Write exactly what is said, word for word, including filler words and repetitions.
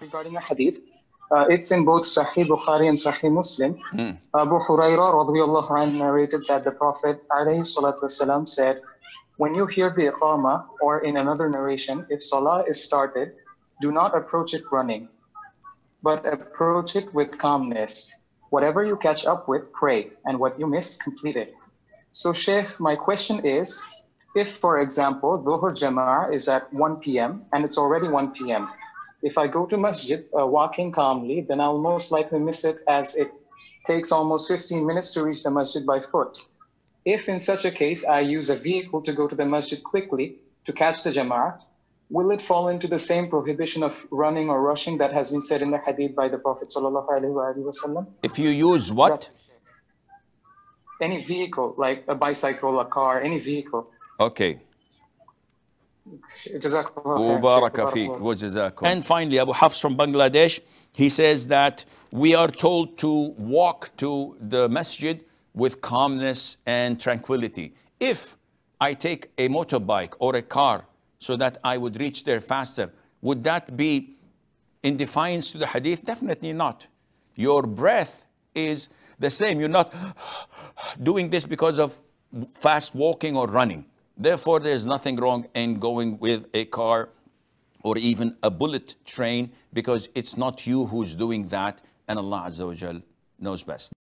regarding a hadith. Uh, it's in both Sahih Bukhari and Sahih Muslim. Mm. Abu Huraira radhiyallahu anhu narrated that the Prophet ﷺ said, when you hear the Iqama, or in another narration, if Salah is started, do not approach it running, but approach it with calmness. Whatever you catch up with, pray, and what you miss, complete it. So Shaykh, my question is, if, for example, Duhur Jama'ah is at one p m and it's already one p m, if I go to Masjid uh, walking calmly, then I'll most likely miss it, as it takes almost fifteen minutes to reach the Masjid by foot. If in such a case I use a vehicle to go to the Masjid quickly to catch the Jama'ah, will it fall into the same prohibition of running or rushing that has been said in the hadith by the Prophet ﷺ? If you use what? Any vehicle, like a bicycle, a car, any vehicle. Okay. And finally, Abu Hafs from Bangladesh, he says that we are told to walk to the Masjid with calmness and tranquility. If I take a motorbike or a car so that I would reach there faster, would that be in defiance to the hadith? Definitely not. Your breath is the same. You're not doing this because of fast walking or running. Therefore, there's nothing wrong in going with a car or even a bullet train, because it's not you who's doing that, and Allah Azza wa Jal knows best.